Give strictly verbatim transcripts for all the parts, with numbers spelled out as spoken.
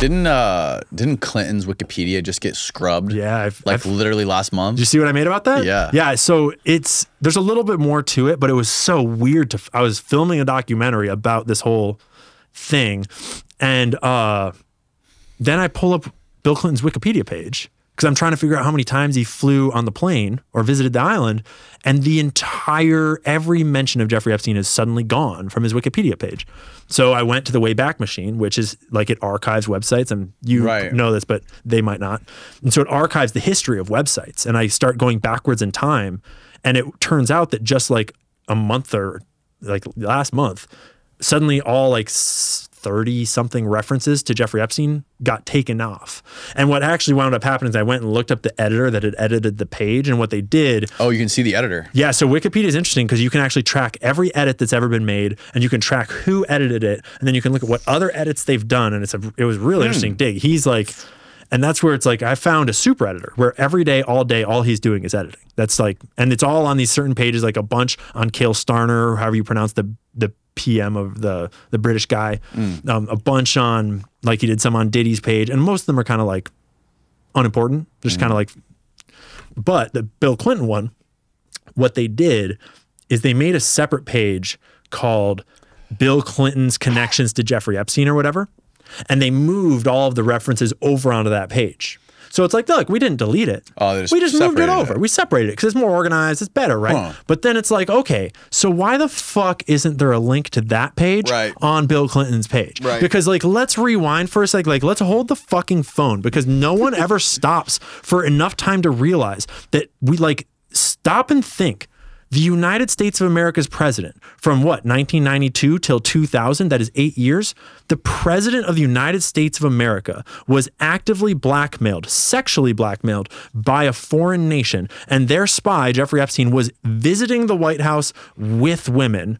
Didn't uh didn't Clinton's Wikipedia just get scrubbed? Yeah, I've, like I've, literally last month. Did you see what I made about that? Yeah, yeah. So it's there's a little bit more to it, but it was so weird. To I was filming a documentary about this whole thing, and uh, then I pull up Bill Clinton's Wikipedia page because I'm trying to figure out how many times he flew on the plane or visited the island, and the entire every mention of Jeffrey Epstein is suddenly gone from his Wikipedia page. So I went to the Wayback Machine, which is like it archives websites, and you right. know this, but they might not. And so it archives the history of websites, and I start going backwards in time, and it turns out that just like a month or like last month, suddenly all like thirty something references to Jeffrey Epstein got taken off. And what actually wound up happening is I went and looked up the editor that had edited the page, and what they did. Oh, you can see the editor. Yeah. So Wikipedia is interesting because you can actually track every edit that's ever been made, and you can track who edited it. And then you can look at what other edits they've done. And it's a, it was a really mm. interesting dig. He's like, and that's where it's like, I found a super editor where every day, all day, all he's doing is editing. That's like, and it's all on these certain pages, like a bunch on Kale Starner, or however you pronounce the, the, P M of the the British guy, mm. um, a bunch on like he did some on Diddy's page, and most of them are kind of like unimportant, just mm. kind of like. But the Bill Clinton one, what they did is they made a separate page called Bill Clinton's Connections to Jeffrey Epstein or whatever, and they moved all of the references over onto that page. So it's like, look, we didn't delete it. Oh, just we just moved it over. It. We separated it because it's more organized. It's better, right? Huh. But then it's like, okay, so why the fuck isn't there a link to that page right. on Bill Clinton's page? Right. Because like, let's rewind for a sec. Like, let's hold the fucking phone because no one ever stops for enough time to realize that we like stop and think. The United States of America's president from what, nineteen ninety-two till two thousand, that is eight years, the president of the United States of America was actively blackmailed, sexually blackmailed by a foreign nation. And their spy, Jeffrey Epstein, was visiting the White House with women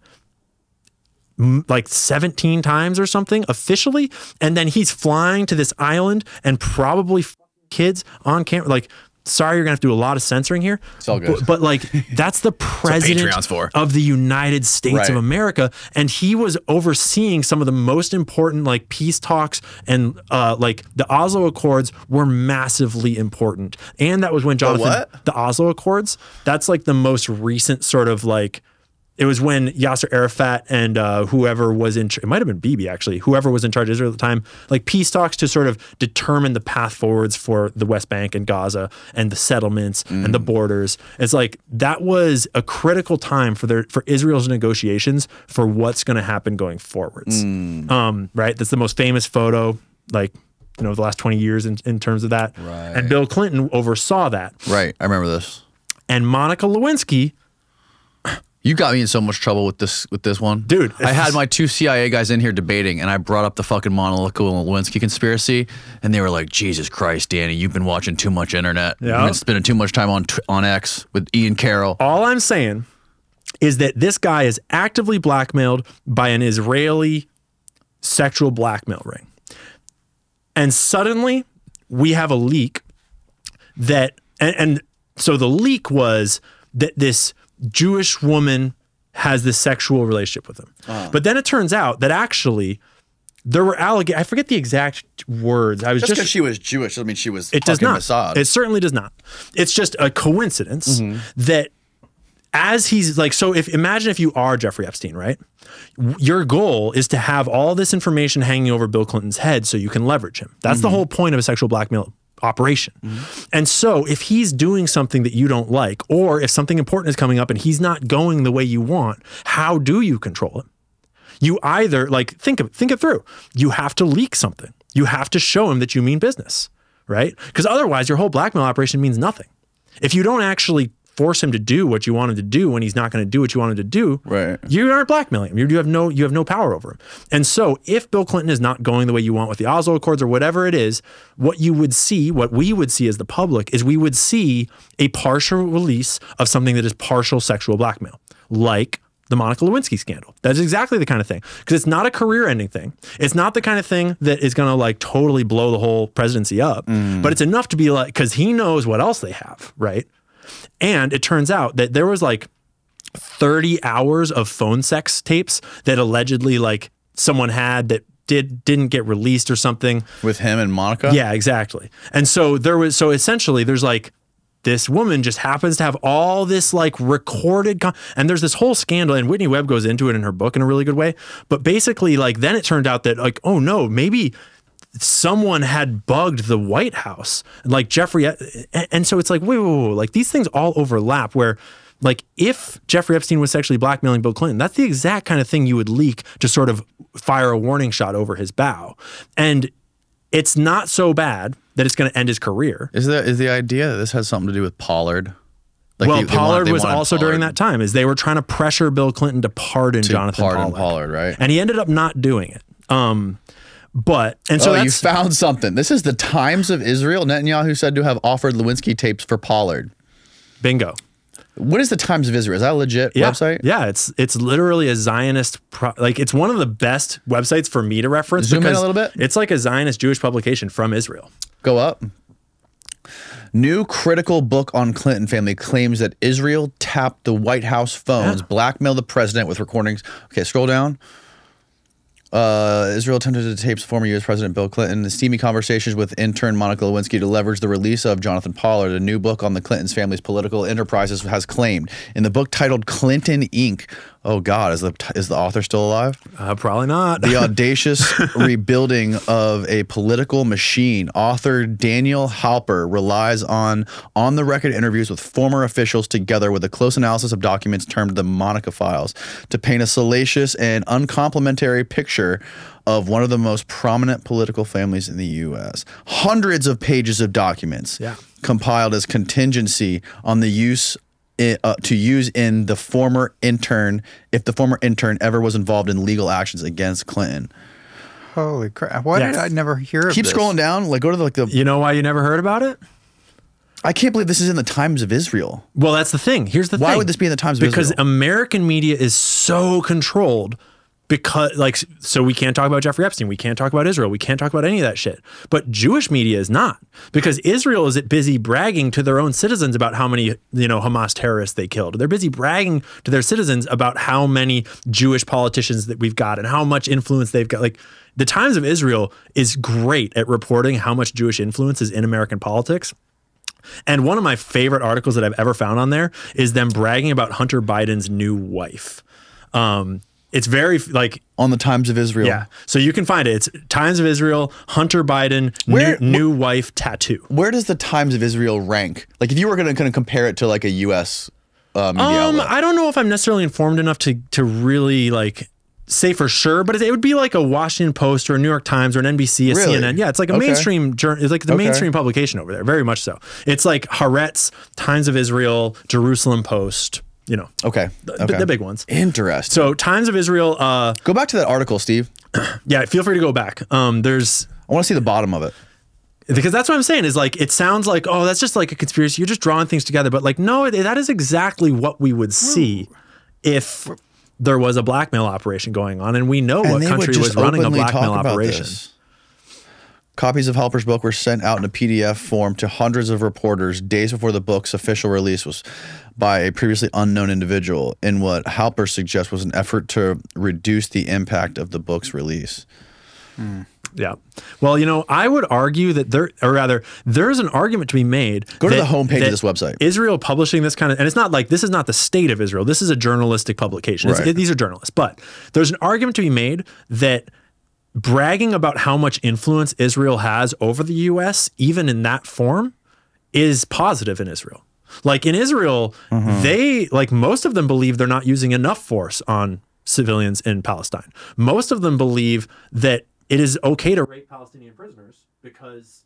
like seventeen times or something officially. And then he's flying to this island and probably fucking kids on camera. Like, sorry, you're gonna have to do a lot of censoring here. It's all good. But, but like, that's the president that's for. of the United States right. of America, and he was overseeing some of the most important like peace talks, and uh, like the Oslo Accords were massively important. And that was when Jonathan, the, what? the Oslo Accords. That's like the most recent sort of like. It was when Yasser Arafat and uh, whoever was in, it might have been Bibi actually, whoever was in charge of Israel at the time, like peace talks to sort of determine the path forwards for the West Bank and Gaza and the settlements mm. and the borders. It's like, that was a critical time for their, for Israel's negotiations for what's gonna happen going forwards, mm. um, right? That's the most famous photo, like, you know, the last twenty years in, in terms of that. Right. And Bill Clinton oversaw that. Right, I remember this. And Monica Lewinsky, you got me in so much trouble with this with this one. Dude. I had my two C I A guys in here debating, and I brought up the fucking Monica Lewinsky conspiracy, and they were like, Jesus Christ, Danny, you've been watching too much internet. Yep. You've been spending too much time on, on X with Ian Carroll. All I'm saying is that this guy is actively blackmailed by an Israeli sexual blackmail ring. And suddenly, we have a leak that... And, and so the leak was that this... Jewish woman has this sexual relationship with him. Oh. But then it turns out that actually there were allegations. I forget the exact words. I was just because she was Jewish doesn't mean she was fucking Mossad. It certainly does not. It's just a coincidence mm-hmm. that as he's like, so if imagine if you are Jeffrey Epstein, right? Your goal is to have all this information hanging over Bill Clinton's head so you can leverage him. That's mm-hmm. the whole point of a sexual blackmail operation. Mm-hmm. And so if he's doing something that you don't like, or if something important is coming up and he's not going the way you want, how do you control him? You either like, think of it, think it through. You have to leak something. You have to show him that you mean business, right? Because otherwise your whole blackmail operation means nothing. If you don't actually force him to do what you want him to do when he's not going to do what you want him to do, right. you aren't blackmailing him. You have no, you have no power over him. And so if Bill Clinton is not going the way you want with the Oslo Accords or whatever it is, what you would see, what we would see as the public is we would see a partial release of something that is partial sexual blackmail, like the Monica Lewinsky scandal. That's exactly the kind of thing. Because it's not a career-ending thing. It's not the kind of thing that is going to like totally blow the whole presidency up. Mm. But it's enough to be like, because he knows what else they have, right? And it turns out that there was like thirty hours of phone sex tapes that allegedly like someone had that did didn't get released or something. With him and Monica? Yeah, exactly. And so there was, so essentially there's like, this woman just happens to have all this like recorded, con and there's this whole scandal, and Whitney Webb goes into it in her book in a really good way. But basically like, then it turned out that like, oh no, maybe someone had bugged the White House, like Jeffrey. And, and so it's like, wait, wait, wait, wait, like these things all overlap where like if Jeffrey Epstein was sexually blackmailing Bill Clinton, that's the exact kind of thing you would leak to sort of fire a warning shot over his bow. And it's not so bad that it's going to end his career. Is there, is the idea that this has something to do with Pollard? Like well, they, Pollard they wanted, they was also Pollard. during that time, is they were trying to pressure Bill Clinton to pardon to Jonathan pardon Pollard. Pollard, right? And he ended up not doing it. Um, but and so oh, you found something. This is the Times of Israel. Netanyahu said to have offered Lewinsky tapes for Pollard. Bingo. What is the Times of Israel? Is that a legit yeah. website? Yeah, it's it's literally a Zionist, pro like it's one of the best websites for me to reference. Zoom in a little bit. It's like a Zionist Jewish publication from Israel. Go up. New critical book on Clinton family claims that Israel tapped the White House phones, yeah. blackmailed the president with recordings. Okay, scroll down. Uh, Israel attempted to tape former U S President Bill Clinton, the steamy conversations with intern Monica Lewinsky to leverage the release of Jonathan Pollard. A new book on the Clinton's family's political enterprises has claimed. In the book titled Clinton Incorporated, oh God, is the, is the author still alive? Uh, probably not. The audacious rebuilding of a political machine, author Daniel Halper relies on on-the-record interviews with former officials together with a close analysis of documents termed the Monica Files to paint a salacious and uncomplimentary picture of one of the most prominent political families in the U S Hundreds of pages of documents yeah. compiled as contingency on the use in, uh, to use in the former intern if the former intern ever was involved in legal actions against Clinton. Holy crap! Why yes. did I never hear? Keep of Keep scrolling down. Like go to the, like the. You know why you never heard about it? I can't believe this is in the Times of Israel. Well, that's the thing. Here's the why thing. Why would this be in the Times of because Israel? Because American media is so controlled. Because, like, so we can't talk about Jeffrey Epstein. We can't talk about Israel. We can't talk about any of that shit. But Jewish media is not, because Israel is busy bragging to their own citizens about how many, you know, Hamas terrorists they killed. They're busy bragging to their citizens about how many Jewish politicians that we've got and how much influence they've got. Like, the Times of Israel is great at reporting how much Jewish influence is in American politics. And one of my favorite articles that I've ever found on there is them bragging about Hunter Biden's new wife. Um, It's very like on the Times of Israel. Yeah, so you can find it. It's Times of Israel, Hunter Biden, where, new, new wife tattoo. Where does the Times of Israel rank? Like, if you were going to compare it to like a U S uh, media um, outlet. I don't know if I'm necessarily informed enough to to really like say for sure, but it, it would be like a Washington Post or a New York Times or an N B C, a really? C N N. Yeah, it's like a okay. mainstream journal. It's like the okay. mainstream publication over there. Very much so. It's like Haaretz, Times of Israel, Jerusalem Post. You know, okay, the, okay. the big ones. Interesting. So, Times of Israel. Uh, go back to that article, Steve. Yeah, feel free to go back. Um, there's. I want to see the bottom of it, because that's what I'm saying. Is like it sounds like, oh, that's just like a conspiracy. You're just drawing things together, but like no, that is exactly what we would see if there was a blackmail operation going on, and we know and what country was running a blackmail operation. This. Copies of Halper's book were sent out in a P D F form to hundreds of reporters days before the book's official release was by a previously unknown individual in what Halper suggests was an effort to reduce the impact of the book's release. Hmm. Yeah. Well, you know, I would argue that there, or rather, there's an argument to be made. Go to that, the homepage of this website. Israel publishing this kind of, and it's not like, this is not the state of Israel. This is a journalistic publication. Right. It, these are journalists. But there's an argument to be made that bragging about how much influence Israel has over the U S, even in that form, is positive in Israel. Like in Israel, mm-hmm. they, like most of them believe they're not using enough force on civilians in Palestine. Most of them believe that it is okay to rape Palestinian prisoners because...